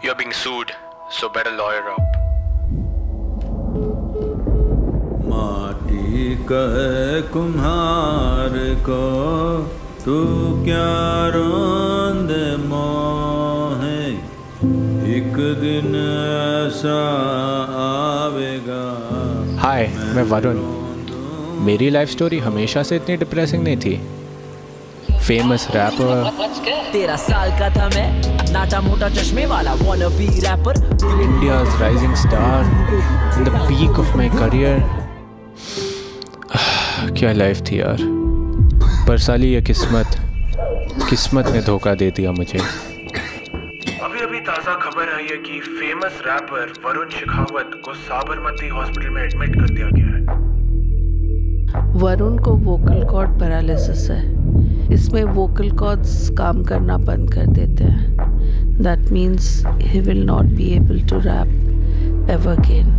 You're being sued, so better lawyer up. माटी कहे कुम्हार को तू क्या रोंद मोहे, एक दिन ऐसा आवेगा। हाय, मैं वरुण। मेरी लाइफ स्टोरी हमेशा से इतनी डिप्रेसिंग नहीं थी। फेमस रैपर, 13 साल का था मैं, नाटा मोटा चश्मे वाला wannabe rapper, India's rising star, the peak of my career। क्या लाइफ थी यार, पर साली ये किस्मत ने धोखा दे दिया मुझे। अभी ताज़ा खबर आई है कि फेमस रैपर वरुण शिखावत को साबरमती हॉस्पिटल में एडमिट कर दिया गया है। वरुण को वोकल कॉर्ड पैरालिसिस है। इसमें वोकल कॉर्ड्स काम करना बंद कर देते हैं। That means he will not be able to rap ever again.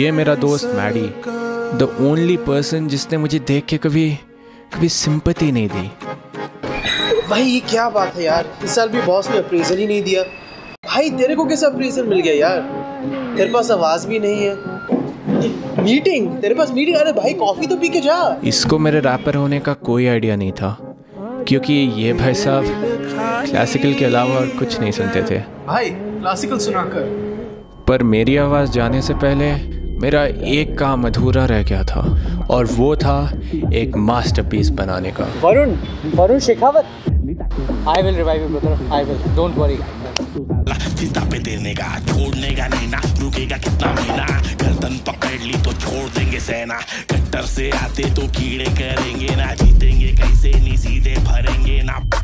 ये मेरा दोस्त मैडी, द ओनली पर्सन जिसने मुझे देख के कभी सिंपैथी नहीं दी। भाई ये क्या बात है यार, इस साल भी बॉस ने अप्रेजल ही नहीं दिया। भाई तेरे को कैसा अप्रेजल मिल गया यार, तेरे पास आवाज भी नहीं है। मीटिंग, तेरे पास मीटिंग? अरे भाई कॉफी तो पी के जा। इसको मेरे रैपर होने का कोई आइडिया नहीं था, क्योंकि ये भाई साहब क्लासिकल के अलावा और कुछ नहीं सुनते थे। भाई क्लासिकल सुना कर। पर मेरी आवाज जाने से पहले मेरा एक काम अधूरा रह गया था, और वो था एक मास्टरपीस बनाने का। Varun Shekhawat, I will revive you, brother. I will. Don't worry. चिता पे देने का, छोड़ने का नहीं ना, रुकेगा कितना महीना? गर्दन पकड़ ली तो छोड़ देंगे सेना। कट्टर से आते तो कीड़े करेंगे ना, जीतेंगे कैसे नहीं, सीधे भरेंगे ना।